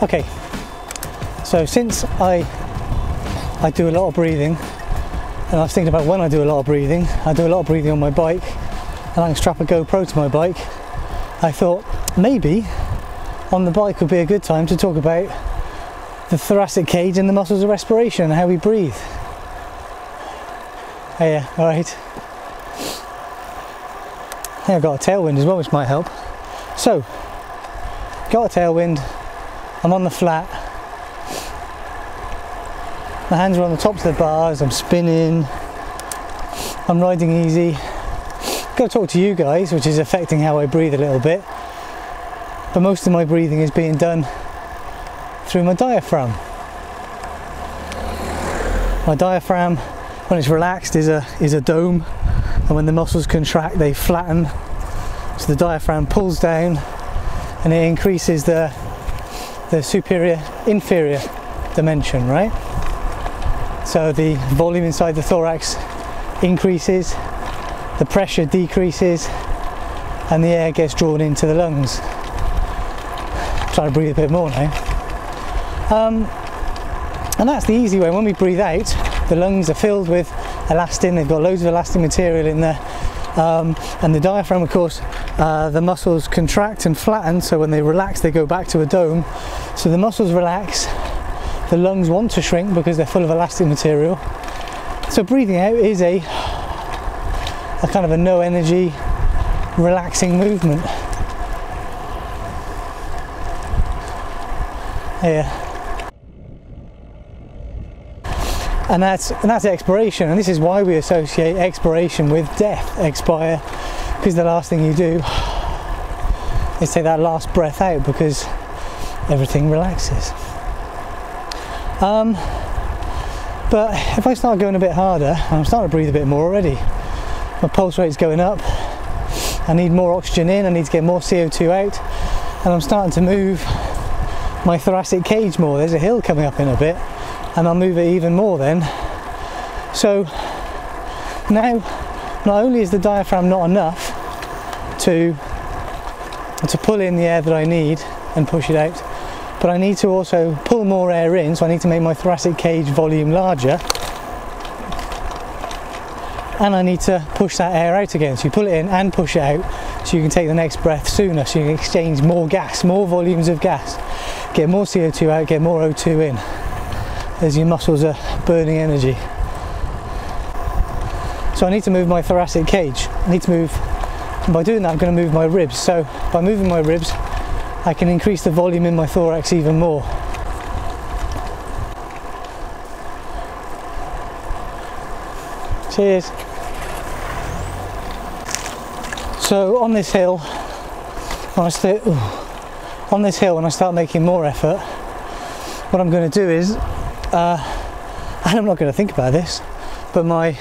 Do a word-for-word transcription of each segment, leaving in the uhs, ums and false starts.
Okay, so since I I do a lot of breathing, and I was thinking about when I do a lot of breathing, I do a lot of breathing on my bike, and I can strap a GoPro to my bike, I thought maybe on the bike would be a good time to talk about the thoracic cage and the muscles of respiration and how we breathe. Yeah, all right. I think I've got a tailwind as well, which might help. So, got a tailwind, I'm on the flat, my hands are on the tops of the bars, I'm spinning, I'm riding easy. Got to talk to you guys, which is affecting how I breathe a little bit, but most of my breathing is being done through my diaphragm. My diaphragm, when it's relaxed, is a is a dome, and when the muscles contract they flatten, so the diaphragm pulls down and it increases the the superior inferior dimension, right? So the volume inside the thorax increases, the pressure decreases, and the air gets drawn into the lungs. I'm trying to breathe a bit more now, um, and that's the easy way. When we breathe out, the lungs are filled with elastin, they've got loads of elastic material in there, um, and the diaphragm, of course, uh, the muscles contract and flatten, so when they relax they go back to a dome, so the muscles relax, the lungs want to shrink because they're full of elastic material, so breathing out is a, a kind of a no energy relaxing movement. Yeah. And that's, and that's expiration, and this is why we associate expiration with death, expire, because the last thing you do is take that last breath out because everything relaxes. Um, but if I start going a bit harder, I'm starting to breathe a bit more already, my pulse rate's going up, I need more oxygen in, I need to get more C O two out, and I'm starting to move my thoracic cage more. There's a hill coming up in a bit, and I'll move it even more then. So now, not only is the diaphragm not enough to, to pull in the air that I need and push it out, but I need to also pull more air in, so I need to make my thoracic cage volume larger, and I need to push that air out again. So you pull it in and push it out, so you can take the next breath sooner, so you can exchange more gas, more volumes of gas, get more C O two out, get more O two in, as your muscles are burning energy. So I need to move my thoracic cage. I need to move, and by doing that I'm going to move my ribs. So by moving my ribs I can increase the volume in my thorax even more. Cheers. So on this hill, when I start, ooh, on this hill when I start making more effort, what I'm going to do is, Uh, and I'm not going to think about this, but my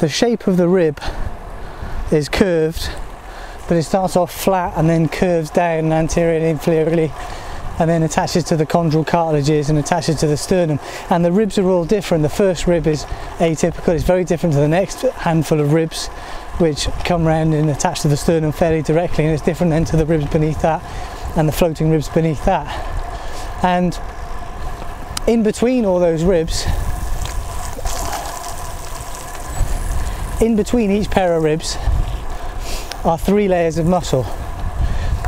the shape of the rib is curved, but it starts off flat and then curves down anterior and inferiorly, and then attaches to the chondral cartilages and attaches to the sternum. And the ribs are all different. The first rib is atypical, it's very different to the next handful of ribs, which come round and attach to the sternum fairly directly, and it's different then to the ribs beneath that and the floating ribs beneath that. And in between all those ribs, in between each pair of ribs are three layers of muscle,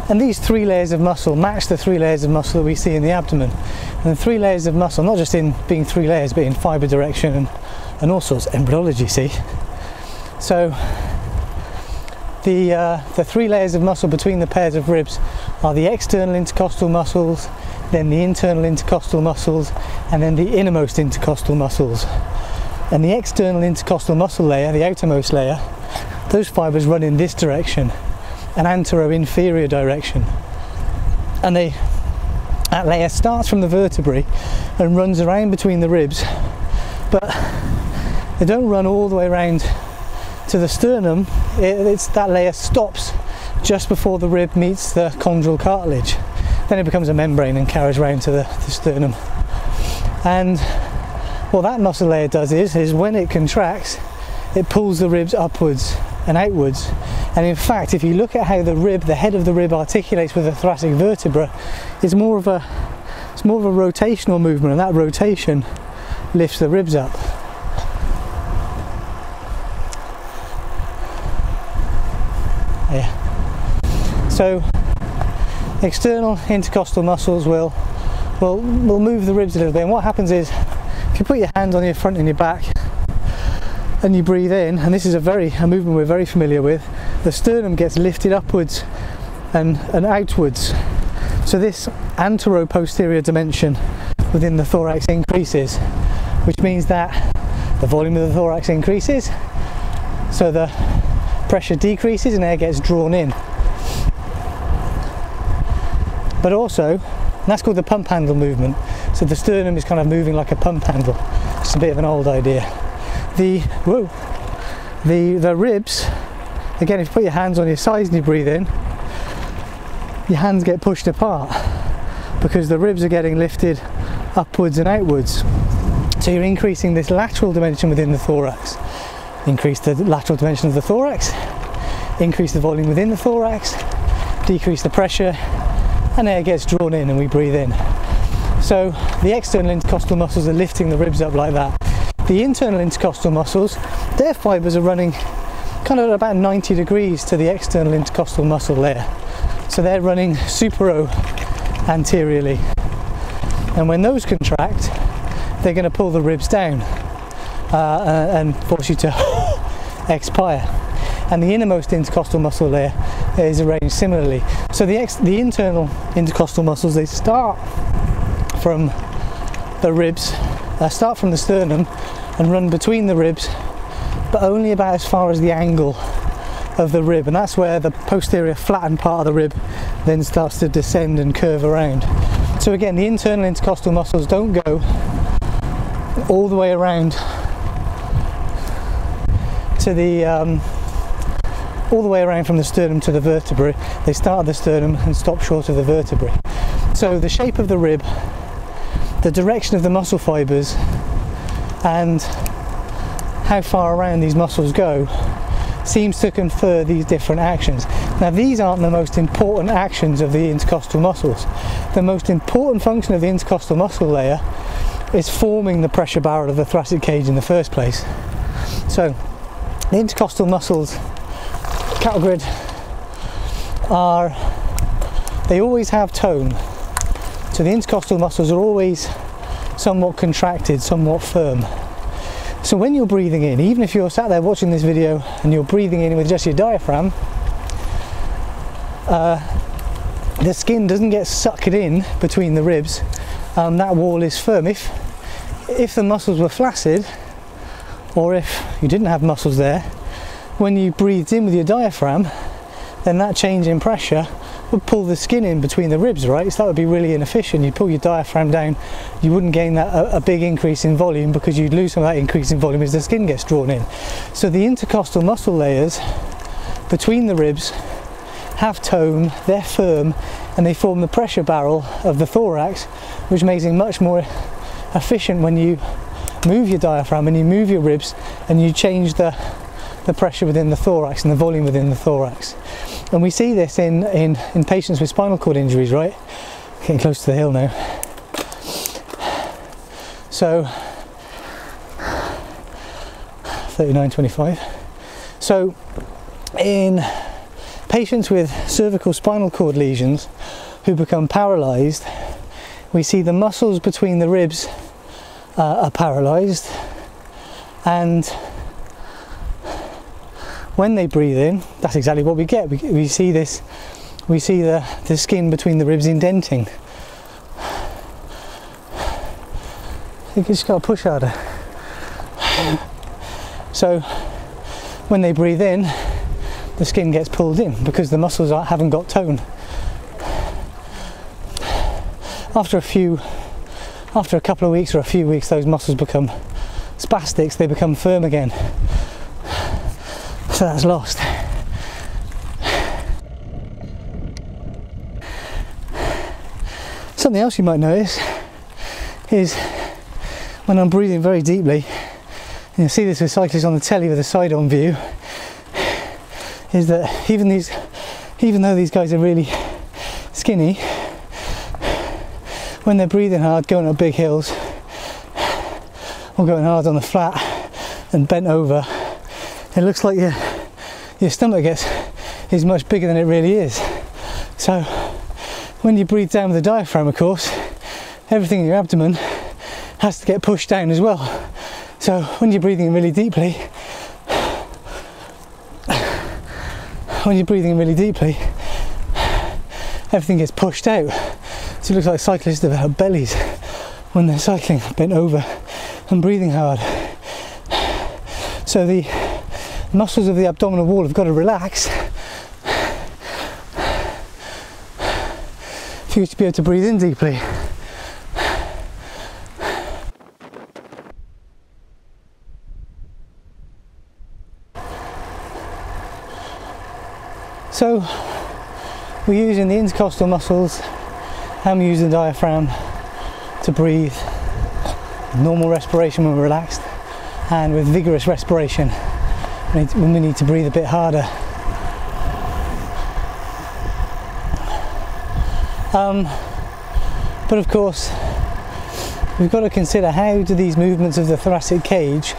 and these three layers of muscle match the three layers of muscle that we see in the abdomen. And the three layers of muscle, not just in being three layers, but in fibre direction and, and all sorts, embryology, see. So the, uh, the three layers of muscle between the pairs of ribs are the external intercostal muscles, then the internal intercostal muscles, and then the innermost intercostal muscles. And the external intercostal muscle layer, the outermost layer, those fibres run in this direction, an antero-inferior direction. And they, that layer starts from the vertebrae and runs around between the ribs, but they don't run all the way around to the sternum. It, it's, that layer stops just before the rib meets the chondral cartilage. Then it becomes a membrane and carries round to the, the sternum. And what that muscle layer does is, is when it contracts, it pulls the ribs upwards and outwards. And in fact, if you look at how the rib, the head of the rib articulates with the thoracic vertebra, it's more of a, It's more of a rotational movement, and that rotation lifts the ribs up. Yeah. So external intercostal muscles will, will, will move the ribs a little bit, and what happens is if you put your hands on your front and your back and you breathe in, and this is a very a movement we're very familiar with, the sternum gets lifted upwards and, and outwards. So this anteroposterior dimension within the thorax increases, which means that the volume of the thorax increases, so the pressure decreases and air gets drawn in. But also, that's called the pump handle movement. So the sternum is kind of moving like a pump handle. It's a bit of an old idea. The, whoa, the, the ribs, again, if you put your hands on your sides and you breathe in, your hands get pushed apart because the ribs are getting lifted upwards and outwards. So you're increasing this lateral dimension within the thorax. Increase the lateral dimension of the thorax, increase the volume within the thorax, decrease the pressure, and air gets drawn in and we breathe in. So the external intercostal muscles are lifting the ribs up like that. The internal intercostal muscles, their fibers are running kind of at about ninety degrees to the external intercostal muscle there. So they're running supero-anteriorly. And when those contract, they're going to pull the ribs down uh, and force you to expire. And the innermost intercostal muscle there is arranged similarly. So the, ex the internal intercostal muscles, they start from the ribs, uh, start from the sternum and run between the ribs, but only about as far as the angle of the rib, and that's where the posterior flattened part of the rib then starts to descend and curve around. So again, the internal intercostal muscles don't go all the way around to the um, all the way around from the sternum to the vertebrae. They start at the sternum and stop short of the vertebrae. So the shape of the rib, the direction of the muscle fibers, and how far around these muscles go seems to confer these different actions. Now, these aren't the most important actions of the intercostal muscles. The most important function of the intercostal muscle layer is forming the pressure barrel of the thoracic cage in the first place. So the intercostal muscles, cattle grid, are, they always have tone. So the intercostal muscles are always somewhat contracted, somewhat firm. So when you're breathing in, even if you're sat there watching this video and you're breathing in with just your diaphragm, uh, the skin doesn't get sucked in between the ribs. Um, that wall is firm. If, if the muscles were flaccid, or if you didn't have muscles there, when you breathed in with your diaphragm, then that change in pressure would pull the skin in between the ribs, right? So that would be really inefficient. You'd pull your diaphragm down, you wouldn't gain that a, a big increase in volume, because you'd lose some of that increase in volume as the skin gets drawn in. So the intercostal muscle layers between the ribs have tone, they're firm, and they form the pressure barrel of the thorax, which makes it much more efficient when you move your diaphragm and you move your ribs and you change the the pressure within the thorax and the volume within the thorax. And we see this in, in, in patients with spinal cord injuries, right? Getting close to the hill now. So, thirty-nine twenty-five. So, in patients with cervical spinal cord lesions who become paralysed, we see the muscles between the ribs uh, are paralysed, and when they breathe in, that's exactly what we get. We, we see this, we see the, the skin between the ribs indenting. I think you just gotta push harder. So when they breathe in, the skin gets pulled in because the muscles are, haven't got tone. After a few, after a couple of weeks or a few weeks, those muscles become spastics, they become firm again. So that's lost. Something else you might notice is when I'm breathing very deeply, and you see this with cyclists on the telly with a side-on view, is that even these, even though these guys are really skinny, when they're breathing hard, going up big hills or going hard on the flat and bent over, it looks like your, your stomach gets, is much bigger than it really is. So when you breathe down with the diaphragm, of course, everything in your abdomen has to get pushed down as well. So when you're breathing really deeply, when you're breathing really deeply, everything gets pushed out. So it looks like cyclists develop bellies when they're cycling, bent over and breathing hard. So the muscles of the abdominal wall have got to relax for you to be able to breathe in deeply. So we're using the intercostal muscles and we're using the diaphragm to breathe normal respiration when we're relaxed, and with vigorous respiration when we need to breathe a bit harder. Um, but of course we've got to consider, how do these movements of the thoracic cage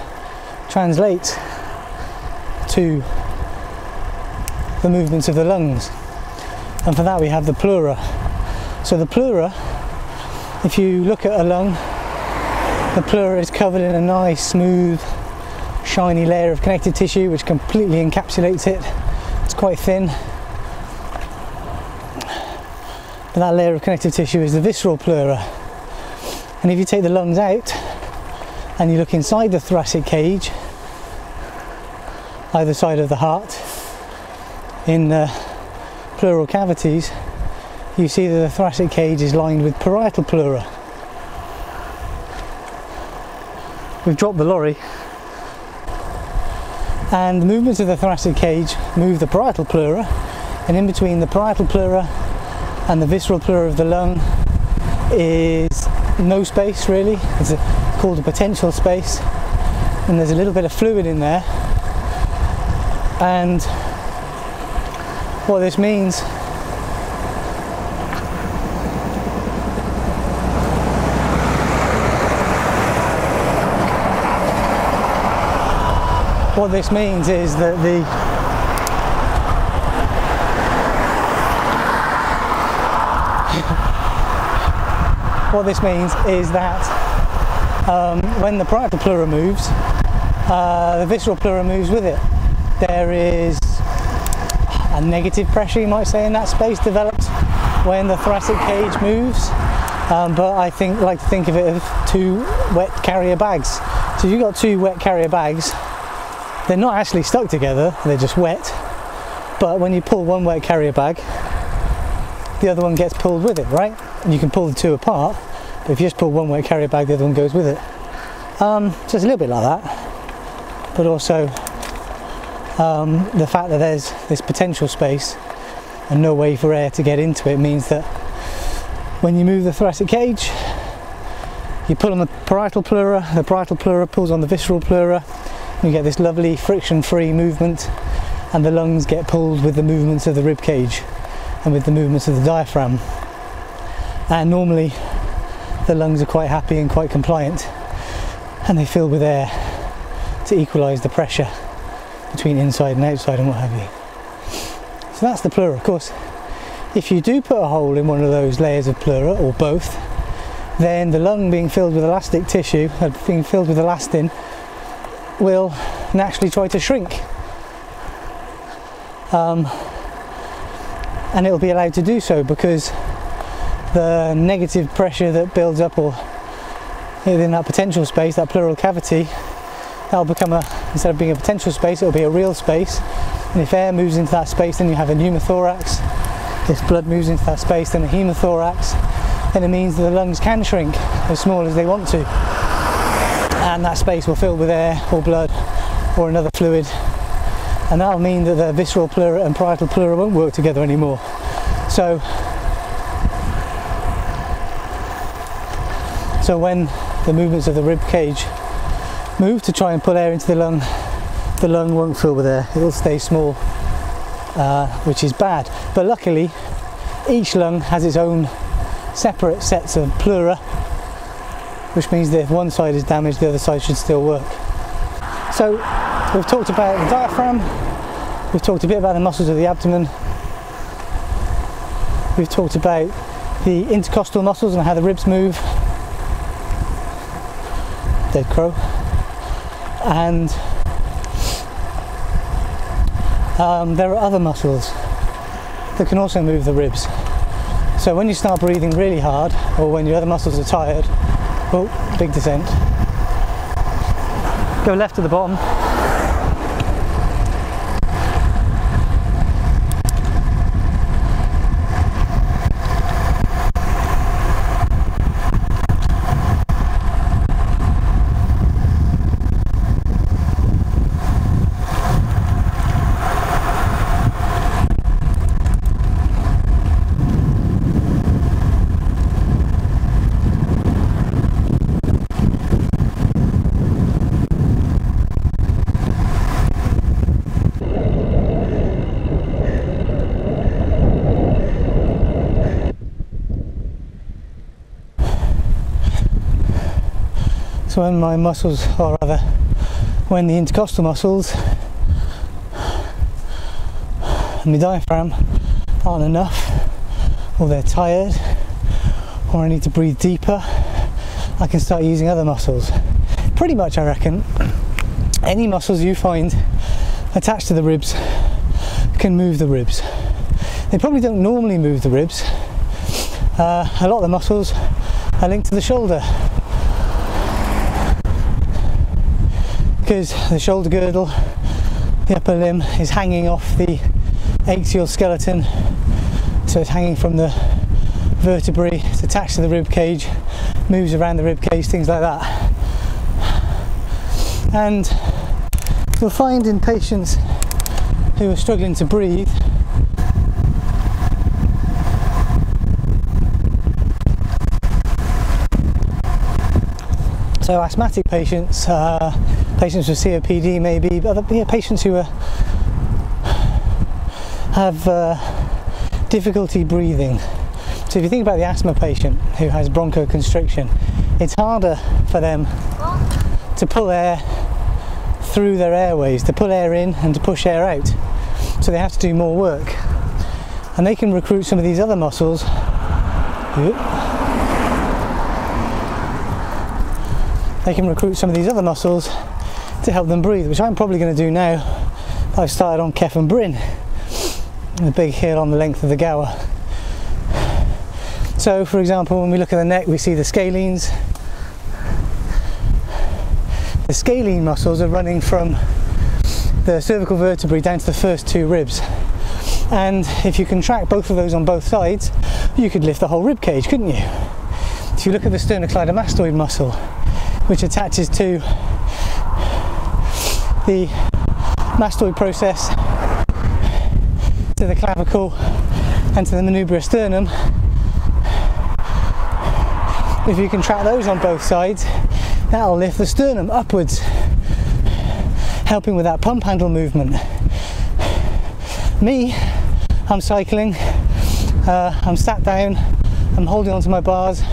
translate to the movements of the lungs? And for that we have the pleura. So the pleura, if you look at a lung, the pleura is covered in a nice smooth shiny layer of connective tissue which completely encapsulates it. It's quite thin, but that layer of connective tissue is the visceral pleura. And if you take the lungs out and you look inside the thoracic cage, either side of the heart, in the pleural cavities, you see that the thoracic cage is lined with parietal pleura. We've dropped the lorry, and the movements of the thoracic cage move the parietal pleura, and in between the parietal pleura and the visceral pleura of the lung is no space really. It's a, called a potential space, and there's a little bit of fluid in there. And what this means what this means is that the what this means is that um, when the parietal pleura moves, uh, the visceral pleura moves with it. There is a negative pressure, you might say, in that space develops when the thoracic cage moves, um, but I think like to think of it as two wet carrier bags. So if you've got two wet carrier bags, they're not actually stuck together, they're just wet, but when you pull one wet carrier bag, the other one gets pulled with it, right? And you can pull the two apart, but if you just pull one wet carrier bag, the other one goes with it. Um, so it's a little bit like that, but also Um, the fact that there's this potential space and no way for air to get into it means that when you move the thoracic cage, you pull on the parietal pleura, the parietal pleura pulls on the visceral pleura, and you get this lovely friction-free movement, and the lungs get pulled with the movements of the rib cage and with the movements of the diaphragm. And normally the lungs are quite happy and quite compliant, and they fill with air to equalise the pressure between inside and outside and what have you. So that's the pleura. Of course, if you do put a hole in one of those layers of pleura, or both, then the lung being filled with elastic tissue, being filled with elastin, will naturally try to shrink. Um, and it'll be allowed to do so because the negative pressure that builds up or within that potential space, that pleural cavity, that'll become a, instead of being a potential space, it'll be a real space. And if air moves into that space, then you have a pneumothorax. If blood moves into that space, then a hemothorax. Then it means that the lungs can shrink as small as they want to, and that space will fill with air or blood or another fluid, and that'll mean that the visceral pleura and parietal pleura won't work together anymore. So, so when the movements of the rib cage move to try and pull air into the lung, the lung won't fill with air, it'll stay small, uh, which is bad. But luckily each lung has its own separate sets of pleura, which means that if one side is damaged, the other side should still work. So we've talked about the diaphragm, we've talked a bit about the muscles of the abdomen, we've talked about the intercostal muscles and how the ribs move, dead crow, and um, there are other muscles that can also move the ribs. So when you start breathing really hard, or when your other muscles are tired, oh, big descent, go left to the bottom. When my muscles, or rather, when the intercostal muscles and the diaphragm aren't enough, or they're tired, or I need to breathe deeper, I can start using other muscles. Pretty much, I reckon, any muscles you find attached to the ribs can move the ribs. They probably don't normally move the ribs. Uh, a lot of the muscles are linked to the shoulder, because the shoulder girdle, the upper limb, is hanging off the axial skeleton, so it's hanging from the vertebrae, it's attached to the rib cage, moves around the rib cage, things like that. And you'll find in patients who are struggling to breathe, so asthmatic patients, uh, patients with C O P D maybe, but other, yeah, patients who are, have uh, difficulty breathing. So if you think about the asthma patient who has bronchoconstriction, it's harder for them to pull air through their airways, to pull air in and to push air out. So they have to do more work. And they can recruit some of these other muscles. Oops. They can recruit some of these other muscles to help them breathe, which I'm probably going to do now that I've started on Kef and Bryn, the big hill on the length of the Gower. So for example, when we look at the neck, we see the scalenes. The scalene muscles are running from the cervical vertebrae down to the first two ribs, and if you contract both of those on both sides, you could lift the whole rib cage, couldn't you? If you look at the sternocleidomastoid muscle, which attaches to the mastoid process, to the clavicle and to the manubrium sternum. If you contract those on both sides, that'll lift the sternum upwards, helping with that pump handle movement. Me, I'm cycling, uh, I'm sat down, I'm holding onto my bars,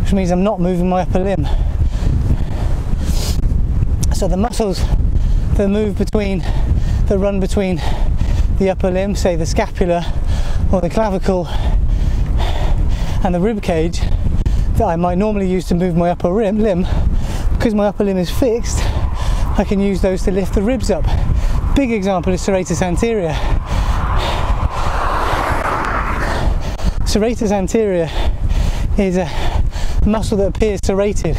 which means I'm not moving my upper limb. So the muscles that move between, that run between the upper limb, say the scapula or the clavicle, and the rib cage, that I might normally use to move my upper rim, limb, because my upper limb is fixed, I can use those to lift the ribs up. Big example is serratus anterior. Serratus anterior is a muscle that appears serrated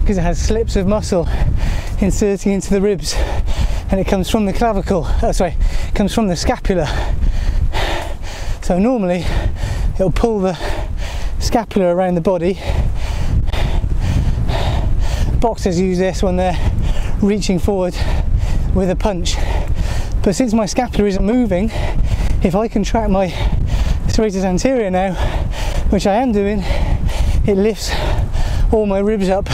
because it has slips of muscle inserting into the ribs, and it comes from the clavicle, oh, sorry, it comes from the scapula. So normally it'll pull the scapula around the body. Boxers use this when they're reaching forward with a punch, but since my scapula isn't moving, if I contract my serratus anterior now, which I am doing, it lifts all my ribs up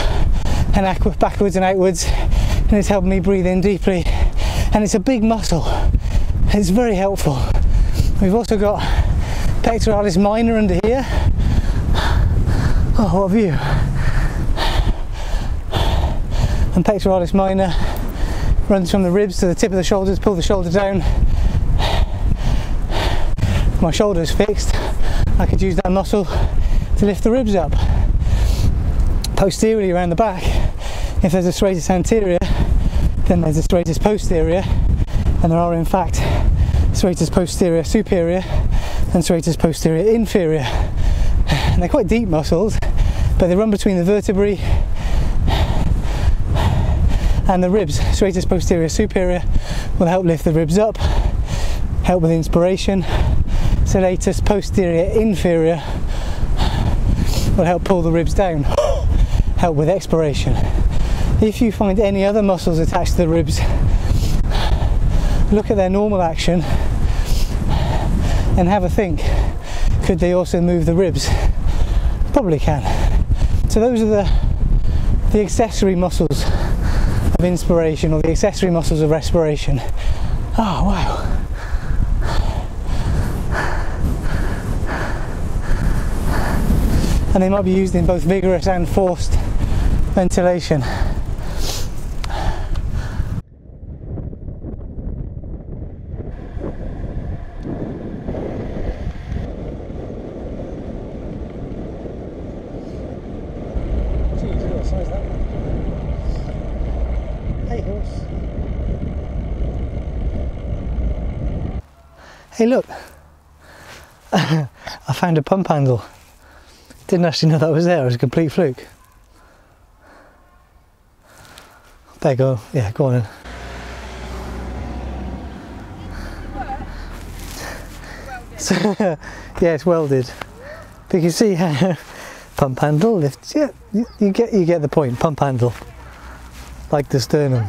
and backwards and outwards, and it's helping me breathe in deeply, and it's a big muscle, it's very helpful. We've also got pectoralis minor under here, overview. And pectoralis minor runs from the ribs to the tip of the shoulders, pull the shoulder down. If my shoulder is fixed, I could use that muscle to lift the ribs up. Posteriorly around the back, if there's a serratus anterior, then there's a serratus posterior, and there are in fact serratus posterior superior and serratus posterior inferior. And they're quite deep muscles, but they run between the vertebrae and the ribs. Serratus posterior superior will help lift the ribs up, help with inspiration. Serratus posterior inferior will help pull the ribs down, help with expiration. If you find any other muscles attached to the ribs, look at their normal action and have a think. Could they also move the ribs? Probably can. So those are the, the accessory muscles of inspiration, or the accessory muscles of respiration. Oh wow. And they might be used in both vigorous and forced ventilation. Hey look, I found a pump handle. Didn't actually know that was there, it was a complete fluke. There you go, yeah, go on in. So, yeah, it's welded. But you can see how pump handle lifts, yeah, you get, you get the point, pump handle, like the sternum.